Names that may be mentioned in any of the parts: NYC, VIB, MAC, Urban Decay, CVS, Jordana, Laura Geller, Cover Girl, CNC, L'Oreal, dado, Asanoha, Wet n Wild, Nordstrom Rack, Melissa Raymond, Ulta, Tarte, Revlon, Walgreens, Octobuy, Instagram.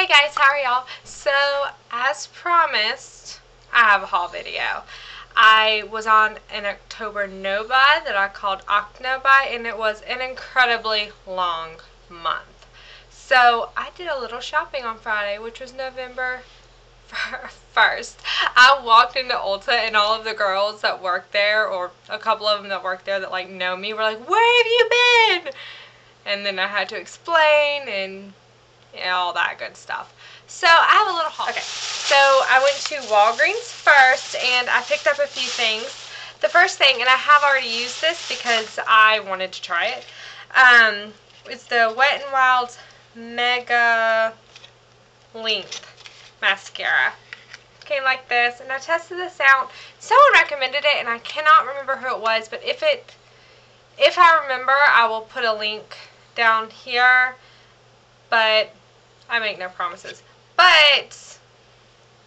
Hey guys, how are y'all? So as promised, I have a haul video. I was on an October no-buy that I called Octobuy, and it was an incredibly long month. So I did a little shopping on Friday, which was November 1st. I walked into Ulta, and all of the girls that work there, or a couple of them that work there that like know me, were like, "Where have you been?" And then I had to explain and all that good stuff. So I have a little haul. Okay, so I went to Walgreens first and I picked up a few things. The first thing, and I have already used this because I wanted to try it, it's the Wet n Wild Mega Length Mascara. Came like this, and I tested this out. Someone recommended it, and I cannot remember who it was, but if I remember, I will put a link down here, but I make no promises. But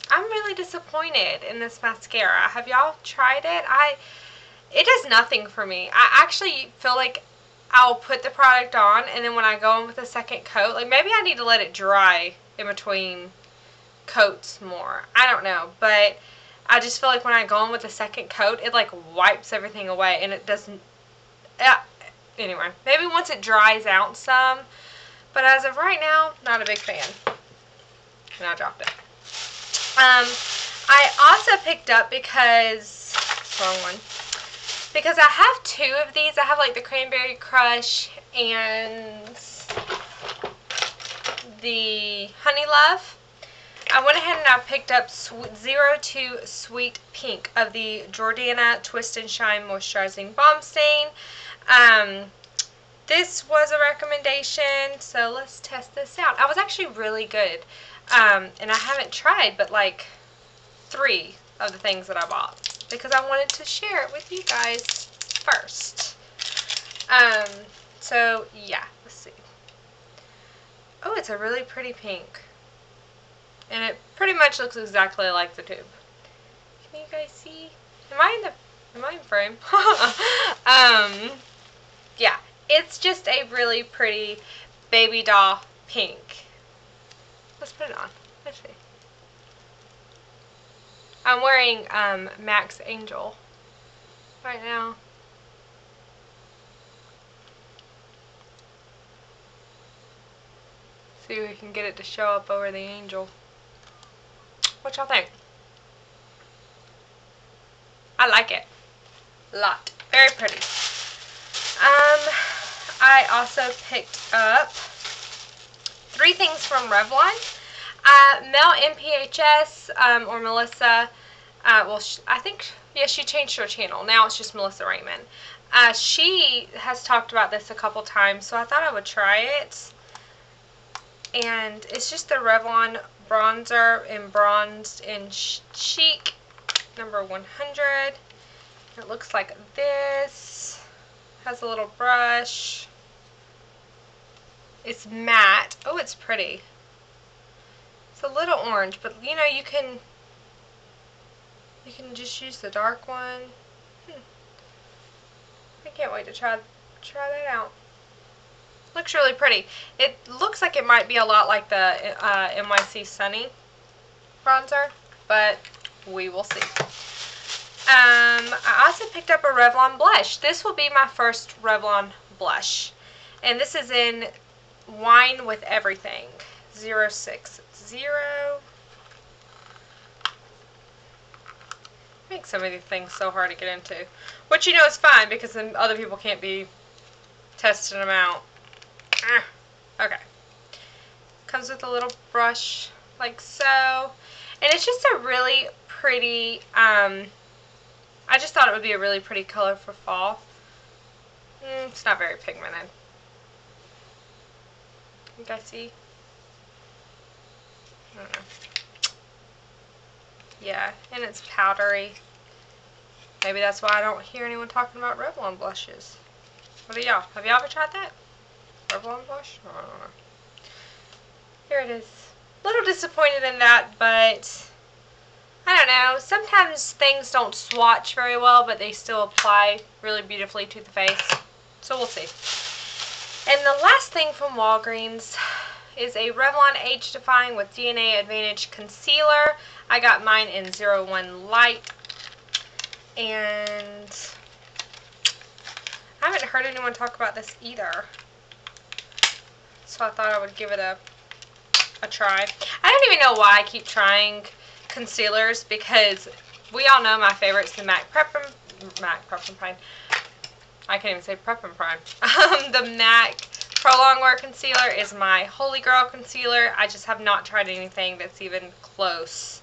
I'm really disappointed in this mascara. Have y'all tried it? It does nothing for me. I actually feel like I'll put the product on, and then when I go in with a second coat, like maybe I need to let it dry in between coats more. I don't know, but I just feel like when I go in with a second coat, it like wipes everything away, and it doesn't. Anyway, maybe once it dries out some, but as of right now, not a big fan, and I dropped it. I also picked up, because wrong one, because I have two of these. I have like the Cranberry Crush and the Honey Love. I went ahead and I picked up 02 Sweet Pink of the Jordana Twist and Shine Moisturizing Balm Stain. This was a recommendation, so let's test this out. I was actually really good, and I haven't tried but like three of the things that I bought because I wanted to share it with you guys first. So yeah, let's see. Oh, it's a really pretty pink, and it pretty much looks exactly like the tube. Can you guys see? Am I in frame? Yeah. It's just a really pretty baby doll pink. Let's put it on. Let's see. I'm wearing MAC's Angel right now. See if we can get it to show up over the angel. What y'all think? I like it a lot. Very pretty. I also picked up three things from Revlon. Mel MPHS, or Melissa, she changed her channel. Now it's just Melissa Raymond. She has talked about this a couple times, so I thought I would try it. And it's just the Revlon Bronzer in Bronzed in Chic, number 100. It looks like this. Has a little brush. It's matte. Oh, it's pretty. It's a little orange, but you know, you can just use the dark one. I can't wait to try that out. Looks really pretty. It looks like it might be a lot like the NYC Sunny bronzer, but we will see. I also picked up a Revlon blush. This will be my first Revlon blush, and this is in Wine with Everything 060. Makes some of these things so hard to get into, which you know is fine because then other people can't be testing them out. Okay, comes with a little brush like so, and it's just a really pretty. I just thought it would be a really pretty color for fall. It's not very pigmented. You guys see? I don't know. Yeah, and it's powdery. Maybe that's why I don't hear anyone talking about Revlon blushes. What about y'all? Have y'all ever tried that? Revlon blush? I don't know. Here it is. A little disappointed in that, but I don't know, sometimes things don't swatch very well, but they still apply really beautifully to the face, so we'll see. And the last thing from Walgreens is a Revlon Age Defying with DNA Advantage Concealer. I got mine in 01 Light. And I haven't heard anyone talk about this either, so I thought I would give it a try. I don't even know why I keep trying concealers, because we all know my favorite's the MAC Prep and Prime. I can't even say Prep and Prime. The MAC Pro Longwear Concealer is my holy grail concealer. I just have not tried anything that's even close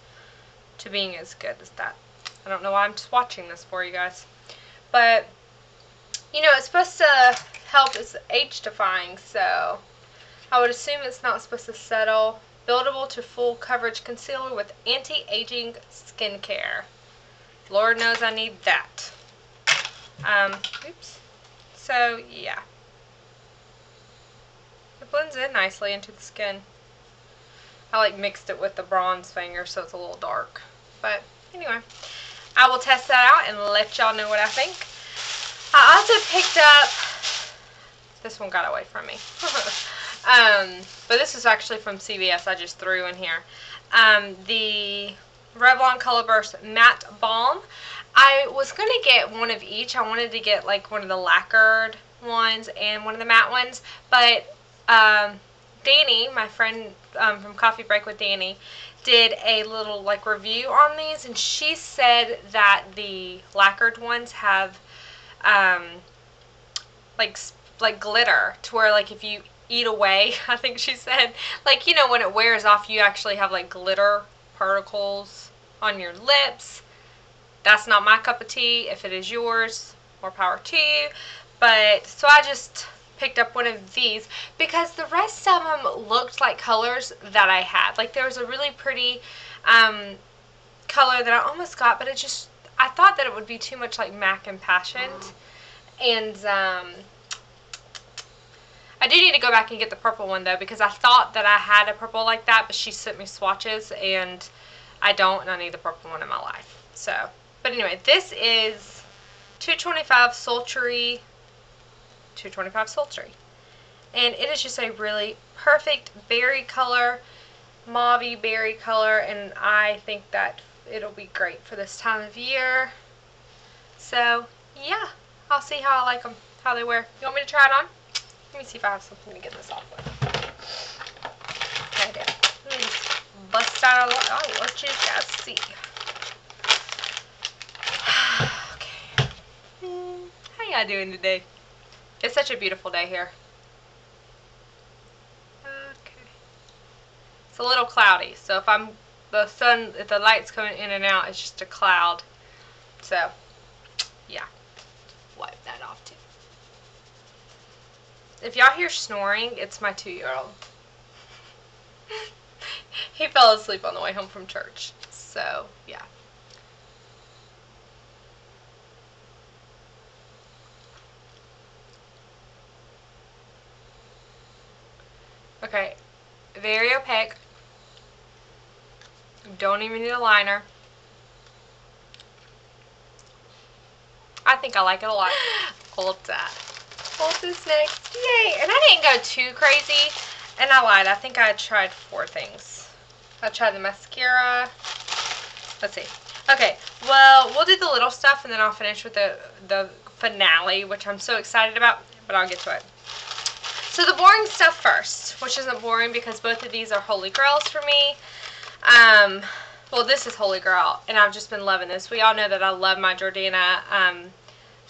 to being as good as that. I don't know why I'm swatching this for you guys. But, you know, it's supposed to help. It's age-defying, so I would assume it's not supposed to settle. Buildable to full coverage concealer with anti-aging skincare. Lord knows I need that. Oops. So, yeah. It blends in nicely into the skin. I, like, mixed it with the bronze finger, so it's a little dark. But, anyway, I will test that out and let y'all know what I think. I also picked up, this one got away from me. But this is actually from CVS. I just threw in here. The Revlon Colorburst Matte Balm. I was going to get one of each. I wanted to get like one of the lacquered ones and one of the matte ones. But Danny, my friend from Coffee Break with Danny, did a little like review on these. And she said that the lacquered ones have like glitter, to where like if you eat away, I think she said, like, you know, when it wears off, you actually have like glitter particles on your lips. That's not my cup of tea. If it is yours, more power to you. But so I just picked up one of these because the rest of them looked like colors that I had. Like, there was a really pretty color that I almost got, but it just, I thought that it would be too much like MAC Impassioned. And I do need to go back and get the purple one though, because I thought that I had a purple like that, but she sent me swatches and I don't, and I need the purple one in my life. So, but anyway, this is 225 sultry, and it is just a really perfect berry color, mauvey berry color, and I think that it'll be great for this time of year. So yeah, I'll see how I like them, how they wear. You want me to try it on? Let me see if I have something to get this off with. I do. Let me just bust out a lot. I want you guys to see. Okay. How y'all doing today? It's such a beautiful day here. Okay. It's a little cloudy, so if I'm if the light's coming in and out, it's just a cloud. So, yeah. Wipe that off too. If y'all hear snoring, it's my 2-year-old. He fell asleep on the way home from church. So, yeah. Okay, very opaque. Don't even need a liner. I think I like it a lot. Ulta's next. Yay! And I didn't go too crazy. And I lied. I think I tried 4 things. I tried the mascara. Let's see. Okay, well, we'll do the little stuff, and then I'll finish with the finale, which I'm so excited about, but I'll get to it. So the boring stuff first, which isn't boring because both of these are holy grails for me. Well, this is holy grail, and I've just been loving this. We all know that I love my Jordana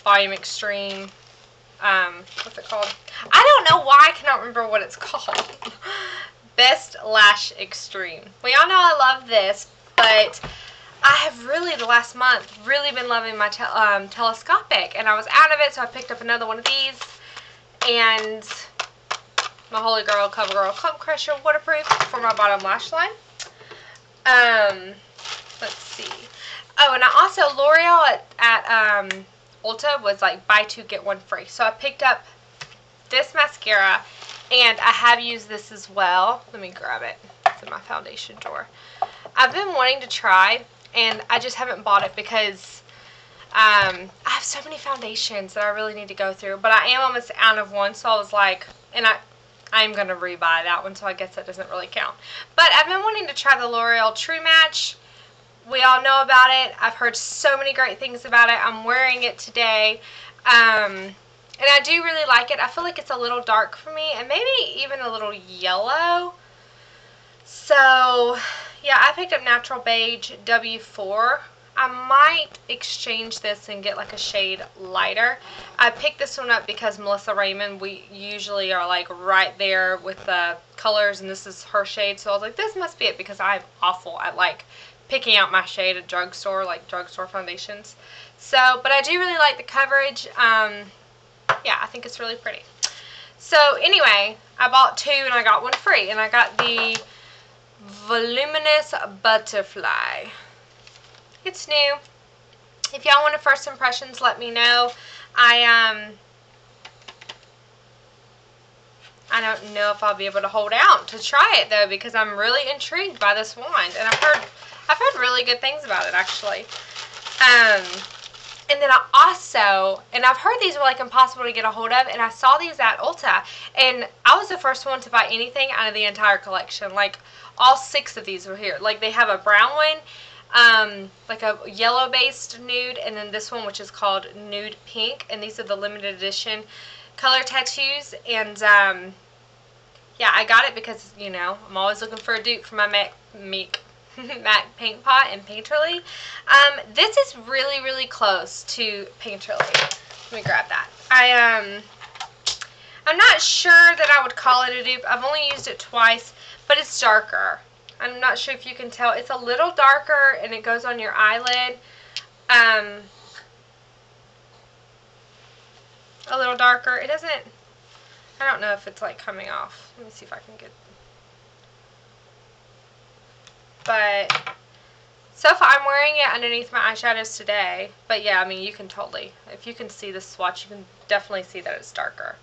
Volume Extreme. What's it called? I don't know why I cannot remember what it's called. Best Lash Extreme. We all know I love this, but I have really, the last month, really been loving my telescopic, and I was out of it, so I picked up another one of these, and my holy grail, Cover Girl Clump Crusher Waterproof for my bottom lash line. Let's see. Oh, and I also, L'Oreal at Ulta was like buy 2, get 1 free. So I picked up this mascara, and I have used this as well. Let me grab it. It's in my foundation drawer. I've been wanting to try, and I just haven't bought it because I have so many foundations that I really need to go through. But I am almost out of one, so I was like, and I I'm going to rebuy that one, so I guess that doesn't really count. But I've been wanting to try the L'Oreal True Match. We all know about it. I've heard so many great things about it. I'm wearing it today. And I do really like it. I feel like it's a little dark for me and maybe even a little yellow. So, yeah, I picked up Natural Beige W4. I might exchange this and get like a shade lighter. I picked this one up because Melissa Raymond, we usually are like right there with the colors, and this is her shade. So I was like, this must be it, because I'm awful at like picking out my shade at drugstore, like drugstore foundations. So, but I do really like the coverage. Yeah, I think it's really pretty. So anyway, I bought two and I got one free, and I got the Voluminous Butterfly. It's new. If y'all want a first impressions, let me know. I don't know if I'll be able to hold out to try it though, because I'm really intrigued by this wand, and I've heard really good things about it actually. And then I also, and I've heard these were like impossible to get a hold of, and I saw these at Ulta, and I was the first one to buy anything out of the entire collection. Like all 6 of these were here. Like they have a brown one, like a yellow based nude, and then this one which is called Nude Pink, and these are the limited edition color tattoos. And yeah, I got it because, you know, I'm always looking for a dupe for my MAC paint pot and Painterly. This is really, really close to Painterly. Let me grab that. I'm not sure that I would call it a dupe. I've only used it twice, but it's darker. I'm not sure if you can tell. It's a little darker, and it goes on your eyelid. A little darker. It doesn't, I don't know if it's like coming off. Let me see if I can get. But so far I'm wearing it underneath my eyeshadows today. But yeah, I mean, you can totally, if you can see the swatch, you can definitely see that it's darker.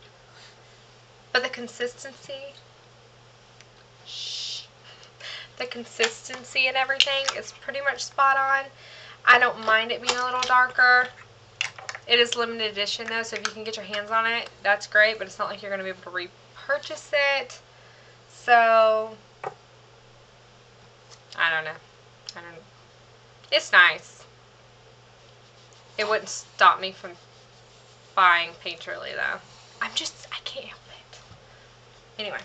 But the consistency, the consistency and everything is pretty much spot on. I don't mind it being a little darker. It is limited edition though, so if you can get your hands on it, that's great, but it's not like you're going to be able to repurchase it. So, I don't know. It's nice. It wouldn't stop me from buying Painterly though. I can't help it. Anyway.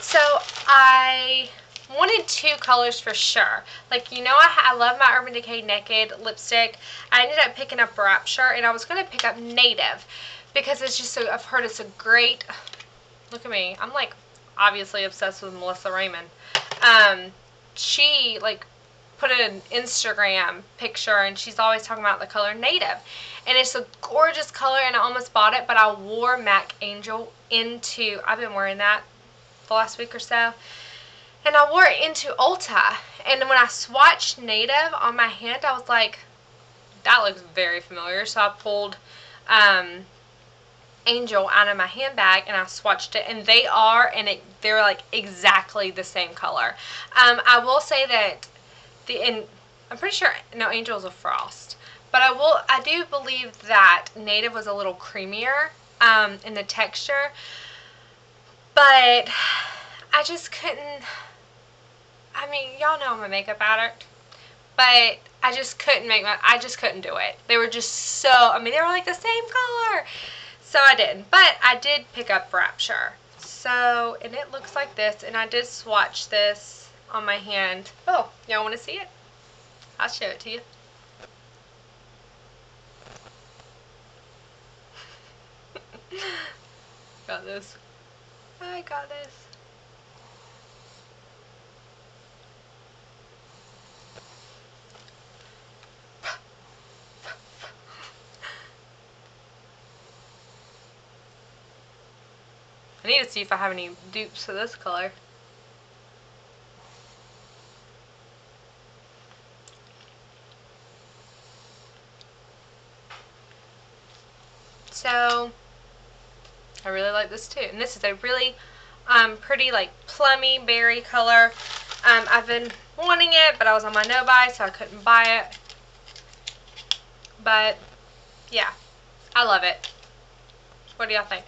So, I wanted 2 colors for sure. Like, you know, I love my Urban Decay Naked lipstick. I ended up picking up Rapture, and I was going to pick up Native because it's just so, I've heard it's a great, look at me. I'm like obviously obsessed with Melissa Raymond. She like put an Instagram picture, and she's always talking about the color Native, and it's a gorgeous color, and I almost bought it, but I wore MAC Angel into, I've been wearing that the last week or so. And I wore it into Ulta, and when I swatched Native on my hand, I was like, that looks very familiar. So I pulled Angel out of my handbag, and I swatched it, and they are, and they're like exactly the same color. I will say that I'm pretty sure, no, Angel's a frost, but I do believe that Native was a little creamier in the texture, but I just couldn't, I mean, y'all know I'm a makeup addict, but I just couldn't couldn't do it. They were just so, I mean, they were like the same color, so I didn't. But I did pick up Rapture, so, and it looks like this, and I did swatch this on my hand. Oh, y'all want to see it? I'll show it to you. Got this. I got this. I need to see if I have any dupes of this color. So, I really like this too. And this is a really pretty, like, plummy berry color. I've been wanting it, but I was on my no-buy, so I couldn't buy it. But, yeah, I love it. What do y'all think?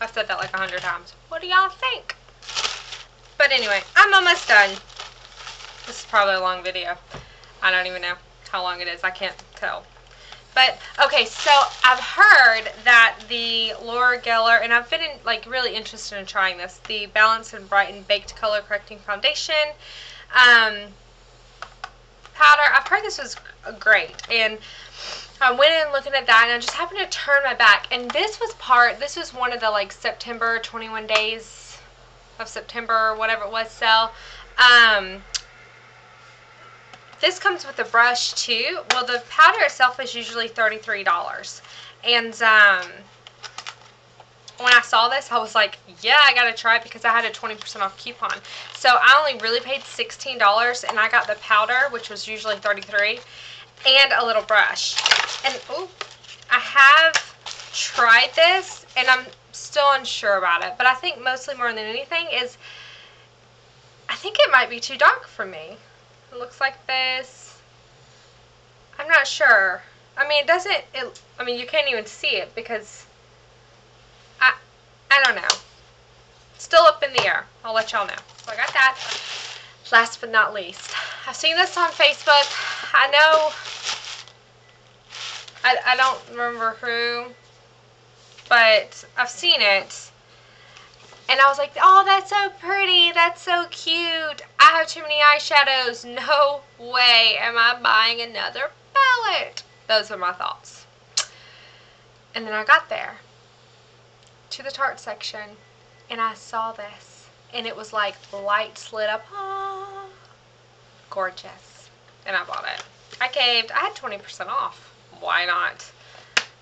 I've said that like 100 times. What do y'all think? But anyway, I'm almost done. This is probably a long video. I don't even know how long it is. I can't tell. But, okay, so I've heard that the Laura Geller, and I've been really interested in trying this, the Balance and Brighten Baked Color Correcting Foundation powder. I've heard this was great, and I went in looking at that, and I just happened to turn my back, and this was one of the, September 21 days of September, whatever it was, sale. This comes with a brush, too. Well, the powder itself is usually $33. And when I saw this, I was like, yeah, I got to try it because I had a 20% off coupon. So I only really paid $16, and I got the powder, which was usually $33, and a little brush. And, ooh, I have tried this, and I'm still unsure about it. But I think mostly more than anything is I think it might be too dark for me. It looks like this. I'm not sure. I mean, I mean, you can't even see it because I don't know. Still up in the air. I'll let y'all know. So I got that. Last but not least, I've seen this on Facebook. I know. I don't remember who, but I've seen it. And I was like, oh, that's so pretty. That's so cute. I have too many eyeshadows. No way am I buying another palette. Those are my thoughts. And then I got there to the Tarte section, and I saw this. And it was like lights lit up. Oh, gorgeous. And I bought it. I caved. I had 20% off. Why not?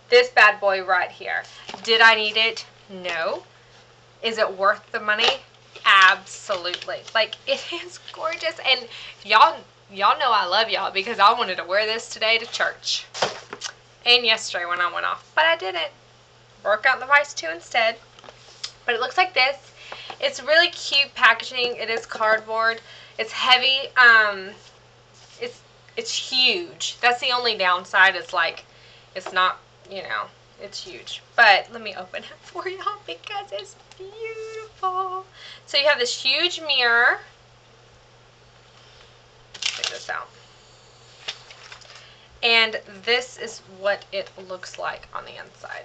This bad boy right here. Did I need it? No. Is it worth the money? Absolutely. Like, it is gorgeous. And y'all know I love y'all because I wanted to wear this today to church. And yesterday when I went off. But I didn't. Broke out the Vice 2 instead. But it looks like this. It's really cute packaging. It is cardboard. It's heavy. It's huge. That's the only downside. It's like, it's not, you know. It's huge. But let me open it for y'all because it's beautiful. So you have this huge mirror. Check this out. And this is what it looks like on the inside.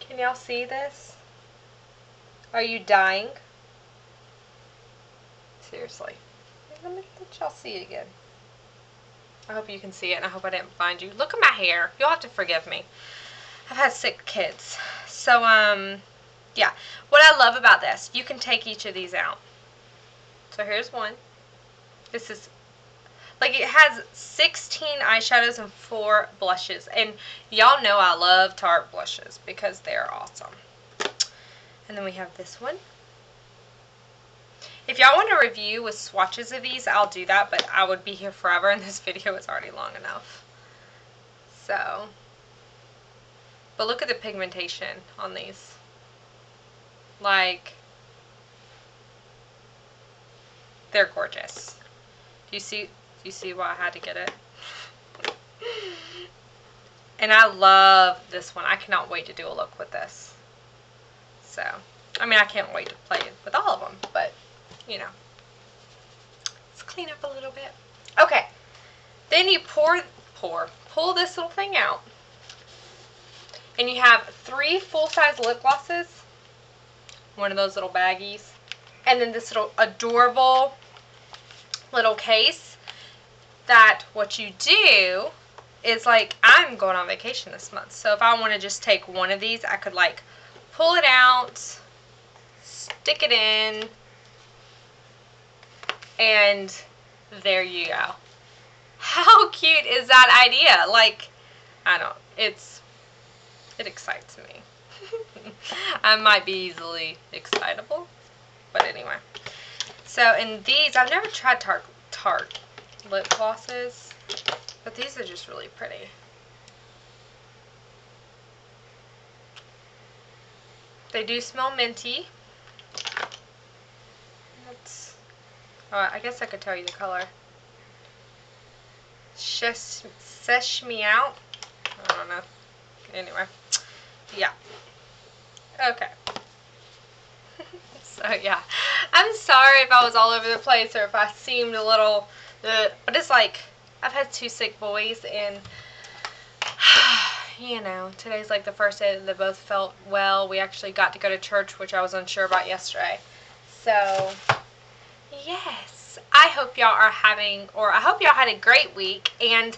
Can y'all see this? Are you dying? Seriously. Let me let y'all see it again. I hope you can see it, and I hope I didn't blind you. Look at my hair. You'll have to forgive me. I've had sick kids. So, yeah. What I love about this, you can take each of these out. So, here's one. This is, it has 16 eyeshadows and 4 blushes. And y'all know I love Tarte blushes because they are awesome. And then we have this one. If y'all want to review with swatches of these, I'll do that, but I would be here forever, and this video is already long enough. So, but look at the pigmentation on these. Like, they're gorgeous. Do you see why I had to get it? And I love this one. I cannot wait to do a look with this. So, I mean, I can't wait to play with all of them, but you know, let's clean up a little bit. Okay, then you pull this little thing out, and you have 3 full-size lip glosses, one of those little baggies, and then this little adorable little case. That what you do is I'm going on vacation this month, so if I want to just take one of these, I could pull it out, stick it in. And there you go. How cute is that idea? It excites me. I might be easily excitable, but anyway. So in these, I've never tried Tarte lip glosses, but these are just really pretty. They do smell minty. I guess I could tell you the color. Sesh me out. I don't know. Anyway. Yeah. Okay. So yeah, I'm sorry if I was all over the place or if I seemed a little, but it's like I've had two sick boys, and you know, today's like the first day that they both felt well. We actually got to go to church, which I was unsure about yesterday. So yes, I hope y'all are having, or I hope y'all had a great week. And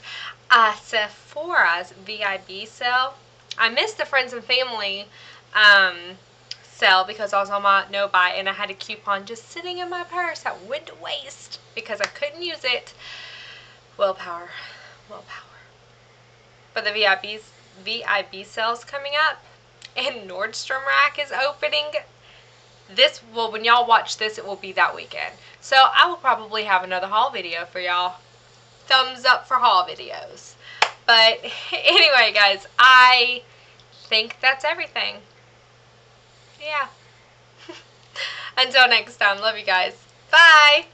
Sephora's VIB sale, I missed the friends and family sale because I was on my no buy, and I had a coupon just sitting in my purse that went to waste because I couldn't use it. Willpower, willpower. But the VIB sale's coming up, and Nordstrom Rack is opening. This will, when y'all watch this, it will be that weekend. So I will probably have another haul video for y'all. Thumbs up for haul videos. But anyway, guys, I think that's everything. Yeah. Until next time, love you guys. Bye.